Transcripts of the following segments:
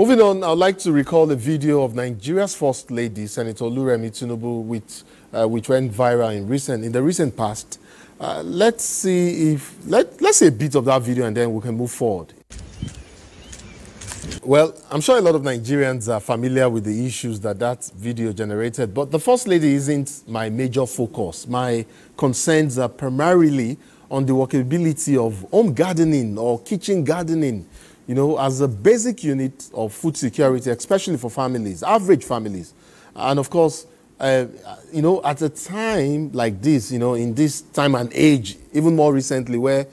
Moving on, I'd like to recall a video of Nigeria's First Lady, Senator Oluremi Tinubu, which went viral in the recent past. Let's see let's see a bit of that video and then we can move forward. Well, I'm sure a lot of Nigerians are familiar with the issues that video generated, but the First Lady isn't my major focus. My concerns are primarily on the workability of home gardening or kitchen gardening, you know, as a basic unit of food security, especially for families, average families. And of course, you know, at a time like this, you know, in this time and age, even more recently, where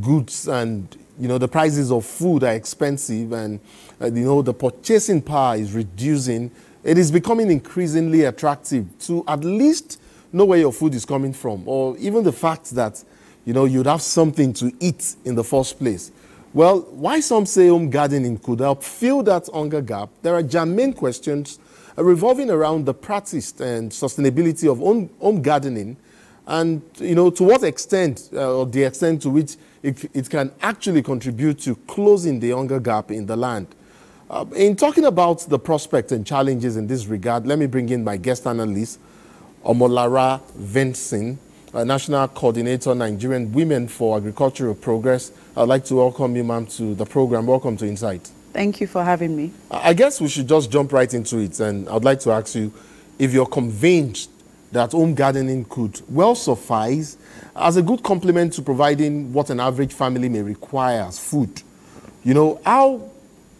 goods and, you know, the prices of food are expensive and, you know, the purchasing power is reducing, it is becoming increasingly attractive to at least know where your food is coming from, or even the fact that, you know, you'd have something to eat in the first place. Well, why some say home gardening could help fill that hunger gap, there are germane questions revolving around the practice and sustainability of home gardening, and, you know, to what extent or the extent to which it can actually contribute to closing the hunger gap in the land. In talking about the prospects and challenges in this regard, let me bring in my guest analyst, Omolara Vincent, National Coordinator, Nigerian Women for Agricultural Progress. I'd like to welcome you, ma'am, to the program. Welcome to Insight. Thank you for having me. I guess we should just jump right into it, and I'd like to ask you if you're convinced that home gardening could well suffice as a good complement to providing what an average family may require as food. You know, how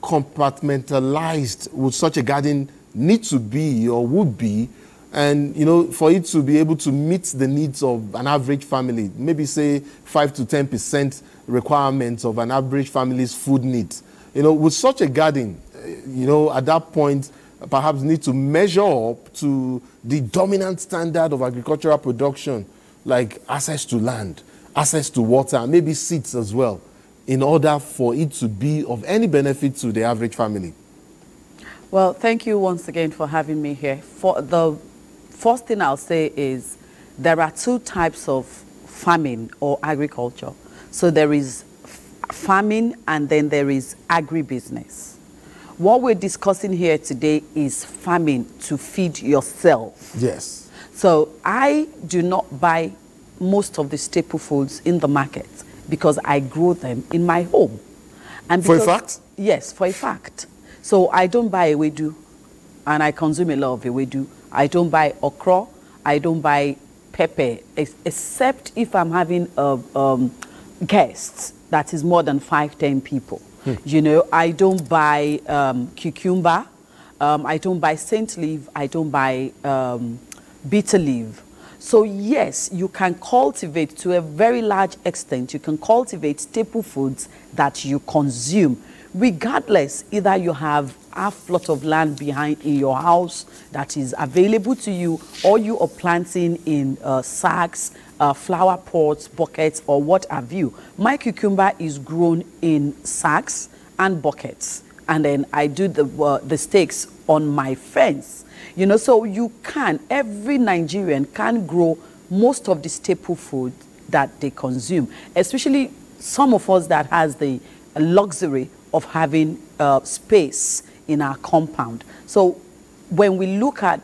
compartmentalized would such a garden need to be or would be, and, you know, for it to be able to meet the needs of an average family, maybe say 5 to 10% requirements of an average family's food needs? You know, with such a garden, you know, at that point, perhaps need to measure up to the dominant standard of agricultural production, like access to land, access to water, maybe seeds as well, in order for it to be of any benefit to the average family. Well, thank you once again for having me here. For the first thing I'll say is there are two types of farming or agriculture. So there is farming, and then there is agribusiness. What we're discussing here today is farming to feed yourself. Yes. So I do not buy most of the staple foods in the market because I grow them in my home. And because, for a fact? Yes, for a fact. So I don't buy ewedu, and I consume a lot of ewedu. I don't buy okra. I don't buy pepper, except if I'm having guests that is more than 5-10 people. You know, I don't buy cucumber, I don't buy saint leaf, I don't buy bitter leaf. So yes, you can cultivate to a very large extent, you can cultivate staple foods that you consume, regardless either you have half lot of land behind in your house that is available to you, or you are planting in sacks, flower pots, buckets, or what have you. My cucumber is grown in sacks and buckets, and then I do the stakes on my fence. You know, so you can, every Nigerian can grow most of the staple food that they consume, especially some of us that has the luxury of having space in our compound. So when we look at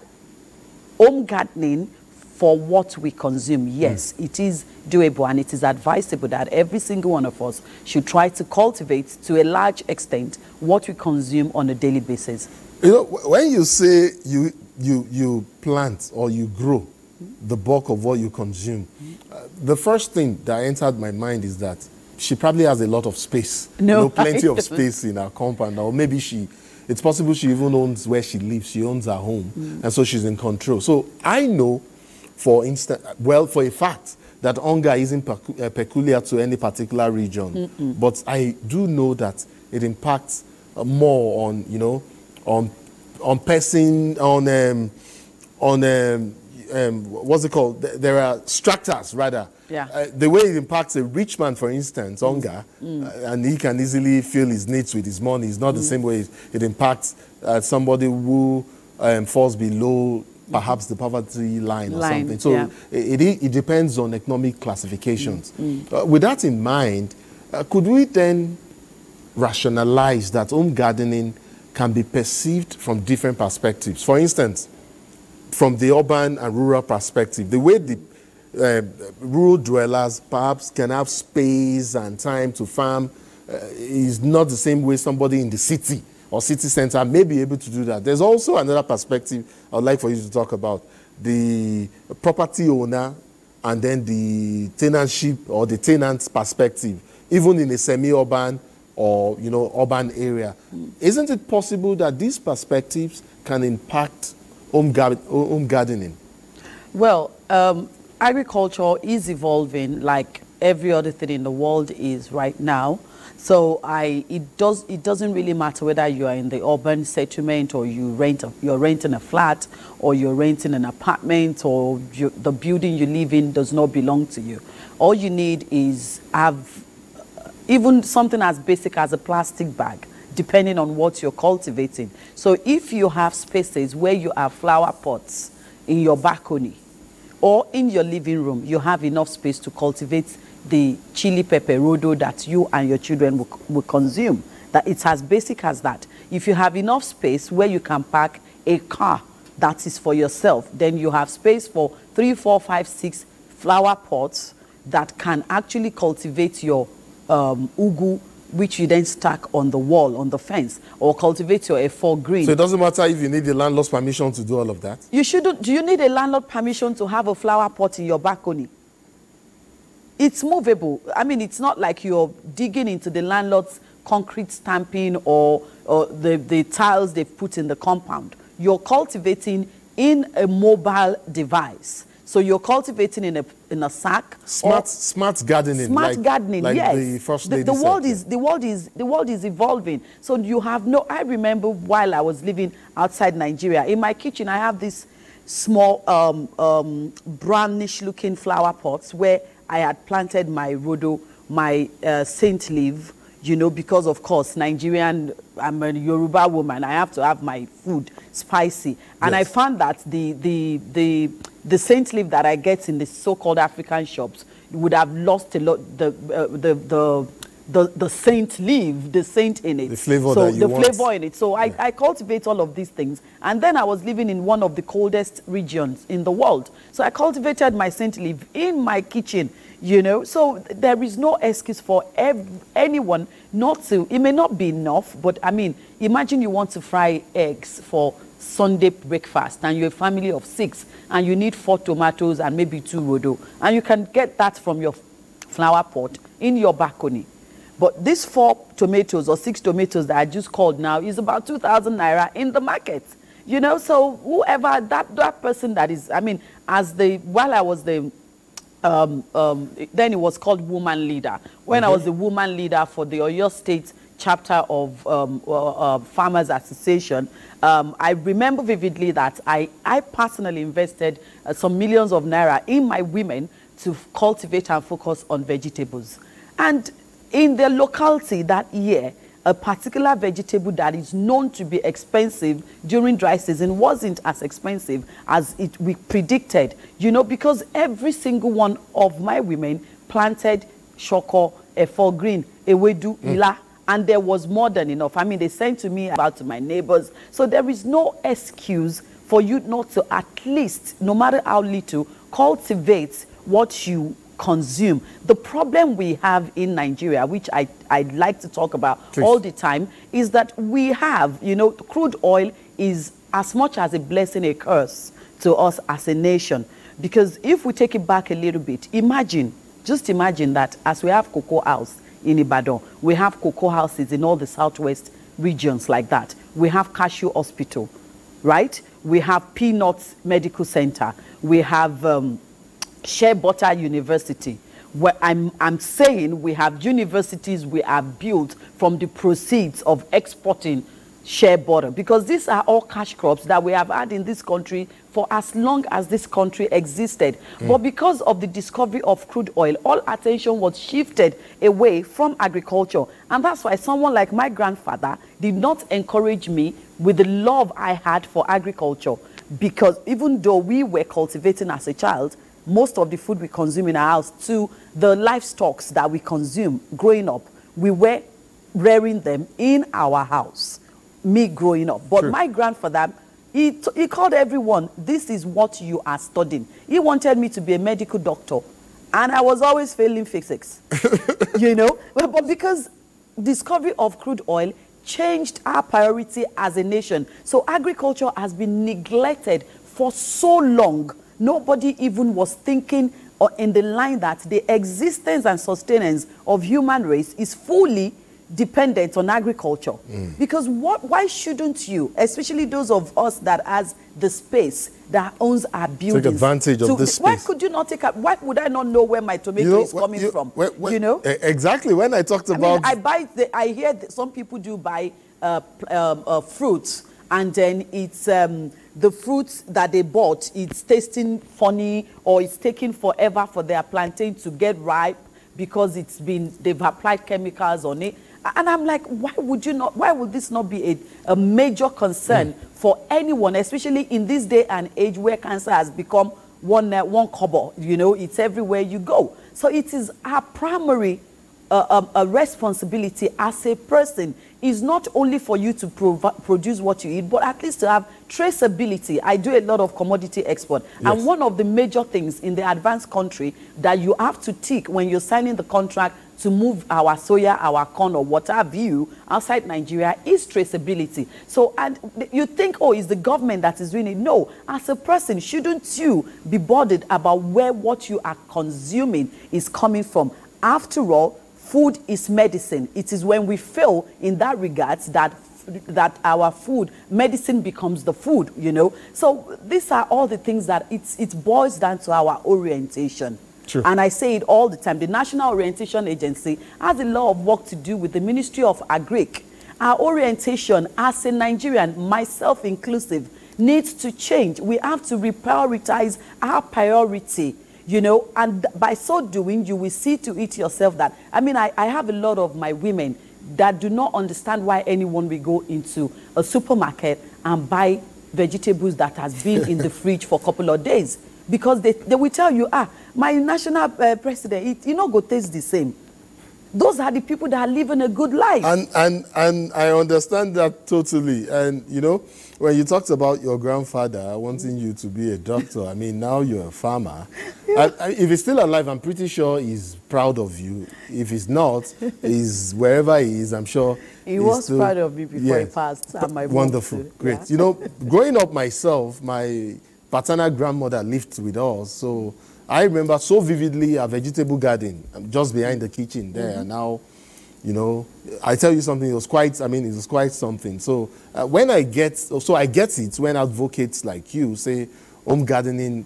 home gardening, for what we consume, yes, it is doable, and it is advisable that every single one of us should try to cultivate to a large extent what we consume on a daily basis. You know, when you say you plant or you grow the bulk of what you consume, the first thing that entered my mind is that she probably has a lot of space. No, you know, plenty of space in her compound, or maybe she, it's possible she even owns where she lives, she owns her home, and so she's in control. So I know, for instance, well, for a fact, that hunger isn't peculiar to any particular region. But I do know that it impacts more on, you know, on person, what's it called? There are structures, rather. Yeah. The way it impacts a rich man, for instance, hunger, and he can easily fill his needs with his money. It's not the same way it impacts somebody who falls below perhaps the poverty line or something. So yeah, it depends on economic classifications. With that in mind, could we then rationalize that home gardening can be perceived from different perspectives. For instance, from the urban and rural perspective, the way the rural dwellers perhaps can have space and time to farm is not the same way somebody in the city or city center may be able to do that. There's also another perspective I'd like for you to talk about, the property owner and then the tenantship or the tenant's perspective, even in a semi-urban or, you know, urban area. Isn't it possible that these perspectives can impact home gardening? Well, agriculture is evolving like every other thing in the world is right now. So it doesn't really matter whether you are in the urban settlement or you you're renting a flat or you're renting an apartment or the building you live in does not belong to you. All you need is have even something as basic as a plastic bag, depending on what you're cultivating. So if you have spaces where you have flower pots in your balcony, or in your living room, you have enough space to cultivate the chili pepper rodo that you and your children will consume. That it's as basic as that. If you have enough space where you can park a car that is for yourself, then you have space for 3, 4, 5, 6 flower pots that can actually cultivate your ugu, which you then stack on the wall, on the fence, or cultivate your A4 green. So it doesn't matter if you need the landlord's permission to do all of that? You shouldn't. Do you need a landlord permission to have a flower pot in your balcony? It's movable. I mean, it's not like you're digging into the landlord's concrete stamping or the tiles they've put in the compound. You're cultivating in a mobile device. So you're cultivating in a sack. Smart gardening. Smart gardening. Like yes. The first lady the world said. The world is evolving. So you have no. I remember while I was living outside Nigeria, in my kitchen, I have these small brownish-looking flower pots where I had planted my rhodo, my saint leaf. You know, because of course, Nigerian, I'm a Yoruba woman. I have to have my food spicy, and yes. I found that the saint leaf that I get in the so-called African shops would have lost a lot the saint leaf, the saint in it, the flavor so that you the want. Flavor in it. So yeah. I cultivate all of these things, and then I was living in one of the coldest regions in the world. So I cultivated my saint leaf in my kitchen. You know, so there is no excuse for anyone not to. It may not be enough, but I mean, imagine you want to fry eggs for Sunday breakfast and you're a family of 6 and you need 4 tomatoes and maybe 2 rodo. And you can get that from your flower pot in your balcony. But these 4 tomatoes or 6 tomatoes that I just called now is about 2,000 naira in the market. You know, so whoever, that person that is, I mean, while I was the... then it was called woman leader. When I was the woman leader for the Oyo State chapter of Farmers Association, I remember vividly that I personally invested some millions of naira in my women to cultivate and focus on vegetables. And in the locality that year, a particular vegetable that is known to be expensive during dry season wasn't as expensive as we predicted, you know, because every single one of my women planted shoko, efo green, ewedu, ila, and there was more than enough. I mean, they sent to me about to my neighbors. So there is no excuse for you not to at least, no matter how little, cultivate what you consume. The problem we have in Nigeria, which I like to talk about all the time, is that we have, you know, crude oil is as much as a blessing, a curse to us as a nation. Because if we take it back a little bit, just imagine that as we have Cocoa House in Ibadan, we have Cocoa Houses in all the southwest regions like that. We have Cashew Hospital, right? We have Peanuts Medical Center. We have... Share Butter University, where I'm saying we have universities we have built from the proceeds of exporting share butter, because these are all cash crops that we have had in this country for as long as this country existed. But because of the discovery of crude oil, all attention was shifted away from agriculture. And that's why someone like my grandfather did not encourage me with the love I had for agriculture, because even though we were cultivating as a child, most of the food we consume in our house to the livestock that we consume growing up, we were rearing them in our house. me growing up. But my grandfather, he called everyone, this is what you are studying. He wanted me to be a medical doctor. And I was always failing physics, you know. But because discovery of crude oil changed our priority as a nation. So agriculture has been neglected for so long. Nobody even was thinking in the line that the existence and sustenance of human race is fully dependent on agriculture. Because why shouldn't you, especially those of us that has the space, that owns our buildings, take advantage of this space? Why could you not take up? Why would I not know where my tomato is coming from? You know exactly. When I talked about, I mean, I hear that some people do buy fruits, and then it's the fruits that they bought, it's tasting funny, or it's taking forever for their plantain to get ripe because it's been, they've applied chemicals on it. And I'm like, why would you not? Why would this not be a major concern for anyone, especially in this day and age where cancer has become one cobble? You know, it's everywhere you go. So it is our primary responsibility as a person is not only for you to produce what you eat, but at least to have traceability. I do a lot of commodity export. Yes. And one of the major things in the advanced country that you have to tick when you're signing the contract to move our soya, our corn, or what have you outside Nigeria is traceability. So, and you think, oh, it's the government that is doing it. No, as a person, shouldn't you be bothered about where what you are consuming is coming from? After all, food is medicine. It is when we fail in that regard that our food, medicine becomes the food, you know. So these are all the things that it boils down to our orientation. True. And I say it all the time. The National Orientation Agency has a lot of work to do with the Ministry of Agric. Our orientation as a Nigerian, myself inclusive, needs to change. We have to reprioritize our priority. You know, and by so doing, you will see to it yourself that, I mean, I have a lot of my women that do not understand why anyone will go into a supermarket and buy vegetables that has been in the fridge for a couple of days. Because they will tell you, ah, my national president, you know, go taste the same. Those are the people that are living a good life. And I understand that totally. And, you know, when you talked about your grandfather wanting you to be a doctor, I mean, now you're a farmer. Yeah. If he's still alive, I'm pretty sure he's proud of you. If he's not, he's wherever he is, I'm sure. He was still proud of me before he passed. Wonderful. Great. Yeah. You know, growing up myself, my paternal grandmother lived with us, so I remember so vividly a vegetable garden just behind the kitchen there. And now, you know, I tell you something, it was quite, I mean, it was quite something. So when I get, so I get it when advocates like you say home gardening,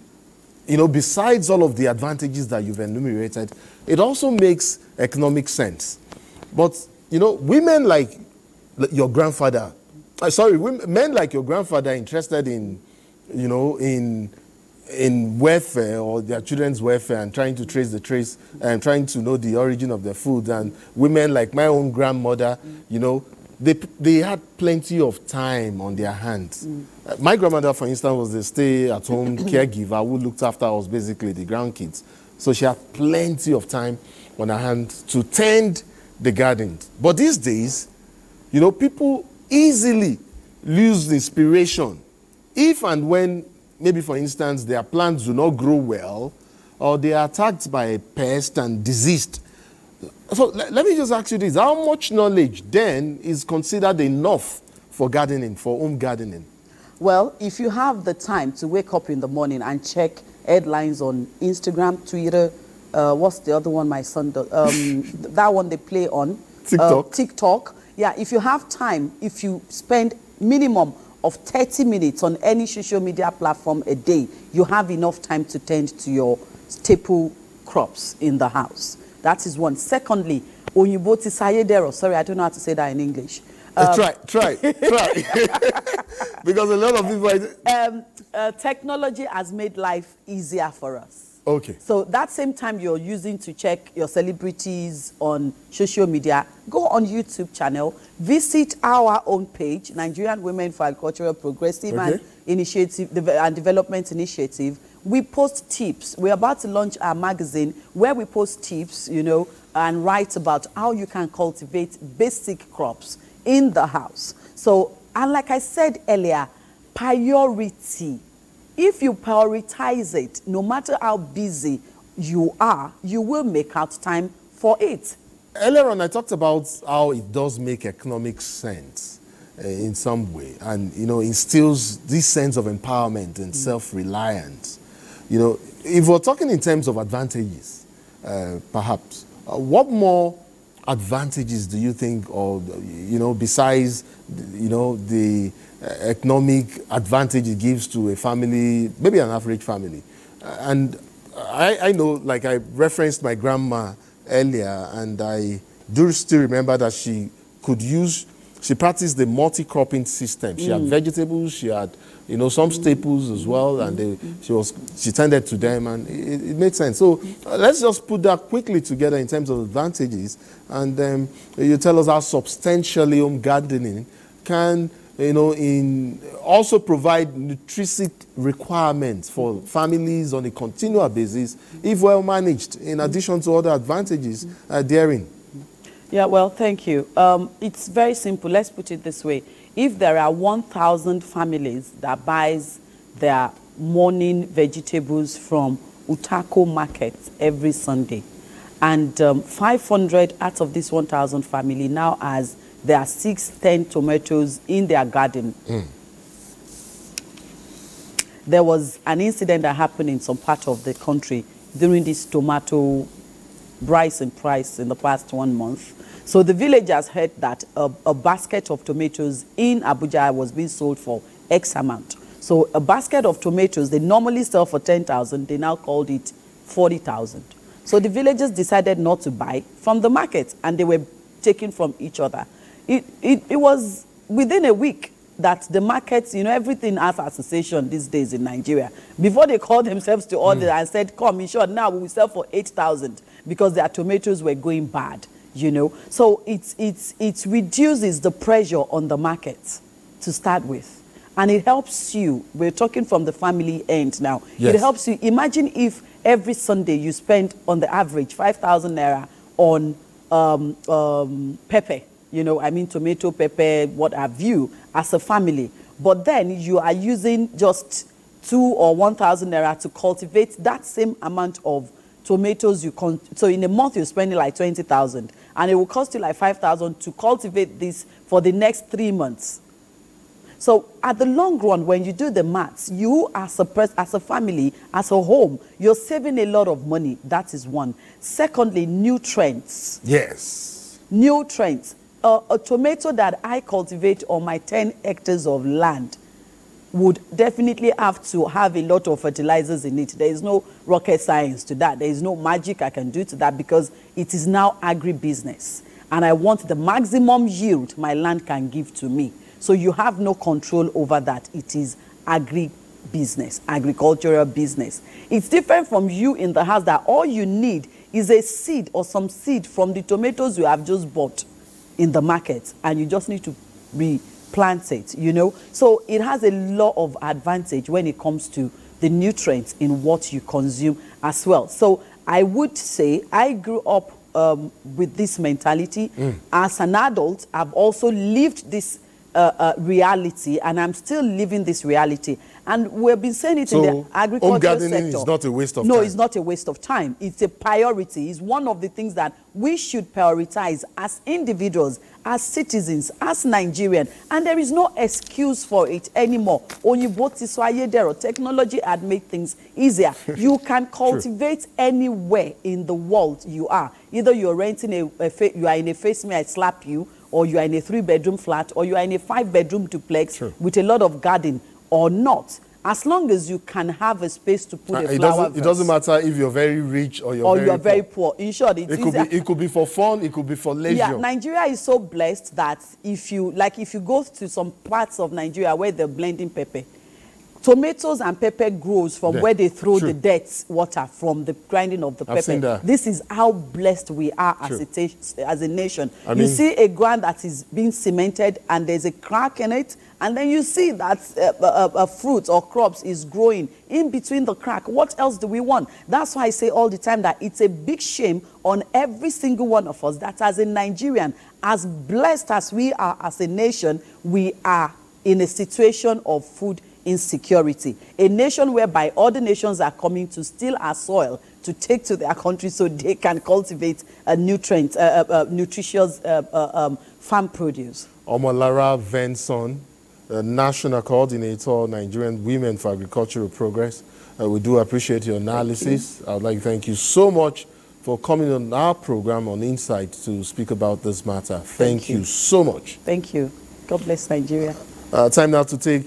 you know, besides all of the advantages that you've enumerated, it also makes economic sense. But, you know, women like your grandfather, men like your grandfather interested in, you know, in welfare or their children's welfare and trying to trace the trace and trying to know the origin of their food. And women like my own grandmother, you know, they had plenty of time on their hands. My grandmother, for instance, was a stay-at-home caregiver who looked after us, basically, the grandkids. So she had plenty of time on her hands to tend the garden. But these days, you know, people easily lose inspiration if and when maybe, for instance, their plants do not grow well or they are attacked by a pest and diseased. So let me just ask you this. How much knowledge then is considered enough for gardening, for home gardening? Well, if you have the time to wake up in the morning and check headlines on Instagram, Twitter, what's the other one my son does? That one they play on. TikTok. TikTok. Yeah, if you have time, if you spend minimum of 30 minutes on any social media platform a day, you have enough time to tend to your staple crops in the house. That is one. Secondly, Onyiboti Sayedero. Sorry, I don't know how to say that in English. Try. Because a lot of people... technology has made life easier for us. Okay. So that same time you're using to check your celebrities on social media, go on YouTube channel, visit our own page, Nigerian Women for Agricultural Progressive and Development Initiative. We post tips. We're about to launch our magazine where we post tips, you know, and write about how you can cultivate basic crops in the house. So And like I said earlier, priority. If you prioritize it, no matter how busy you are, you will make out time for it. Earlier on, I talked about how it does make economic sense in some way, and instills this sense of empowerment and self-reliance. If we're talking in terms of advantages, perhaps, what more advantages do you think, or besides, the economic advantage it gives to a family, maybe an average family? And I know, like I referenced my grandma earlier, and I do still remember that she could use, she practiced the multi-cropping system. She had vegetables, she had, some staples as well, and she tended to them, and it made sense. So let's just put that quickly together in terms of advantages, and you tell us how substantially home gardening can, also provide nutritious requirements for families on a continual basis, if well managed, in addition to other advantages therein. Yeah, well, thank you. It's very simple. Let's put it this way. If there are 1,000 families that buys their morning vegetables from Utako Market every Sunday, and 500 out of this 1,000 family now has their 6-10 tomatoes in their garden. There was an incident that happened in some part of the country during this tomato rise in price in the past 1 month. So the villagers heard that a basket of tomatoes in Abuja was being sold for X amount. So a basket of tomatoes, they normally sell for 10,000, they now called it 40,000. So the villagers decided not to buy from the market, and they were taken from each other. It was within a week that the markets, everything has association these days in Nigeria. Before they called themselves to order and said, come, in short, now we will sell for 8,000, because their tomatoes were going bad, So it reduces the pressure on the market to start with. And it helps you, we're talking from the family end now. Yes. It helps you, imagine if every Sunday you spend on the average 5,000 naira on pepper, tomato, pepper, what have you, as a family. But then you are using just 2,000 or 1,000 naira to cultivate that same amount of tomatoes. So in a month, you're spending like 20,000, and it will cost you like 5,000 to cultivate this for the next 3 months. So at the long run, when you do the maths, you as a family, as a home, you're saving a lot of money. That is one. Secondly, nutrients. Yes. Nutrients. A tomato that I cultivate on my 10 hectares of land would definitely have to have a lot of fertilizers in it. There is no rocket science to that. There is no magic I can do to that, because it is now agribusiness. And I want the maximum yield my land can give to me. So you have no control over that. It is agri-business, agricultural business. It's different from you in the house that all you need is a seed or some seed from the tomatoes you have just bought in the market, and you just need to replant it, So it has a lot of advantage when it comes to the nutrients in what you consume as well. So I would say I grew up with this mentality. As an adult, I've also lived this reality, and I'm still living this reality. And we've been saying it, so in the agricultural sector. Gardening is not a waste of time. No, it's not a waste of time. It's a priority. It's one of the things that we should prioritize as individuals, as citizens, as Nigerians. And there is no excuse for it anymore. Technology had made things easier. You can cultivate anywhere in the world you are. Either you're renting you are in a basement, I slap you, or you are in a 3-bedroom flat, or you are in a 5-bedroom duplex with a lot of garden or not. As long as you can have a space to put a flower vase. It doesn't matter if you're very rich or you're very poor. In short, it could be for fun, it could be for leisure. Yeah, Nigeria is so blessed that if you go to some parts of Nigeria where they're blending pepper, tomatoes and pepper grows from where they throw the dirt water from the grinding of the pepper. This is how blessed we are as a nation. I mean, see a ground that is being cemented and there's a crack in it, and then you see that fruit or crops is growing in between the crack. What else do we want? That's why I say all the time that it's a big shame on every single one of us that as a Nigerian, as blessed as we are as a nation, we are in a situation of food insecurity, a nation whereby other nations are coming to steal our soil to take to their country so they can cultivate a nutritious farm produce. Omolara Vincent, National Coordinator, Nigerian Women for Agricultural Progress. We do appreciate your analysis. I would like to thank you so much for coming on our program on Insight to speak about this matter. Thank you so much. Thank you. God bless Nigeria. Time now to take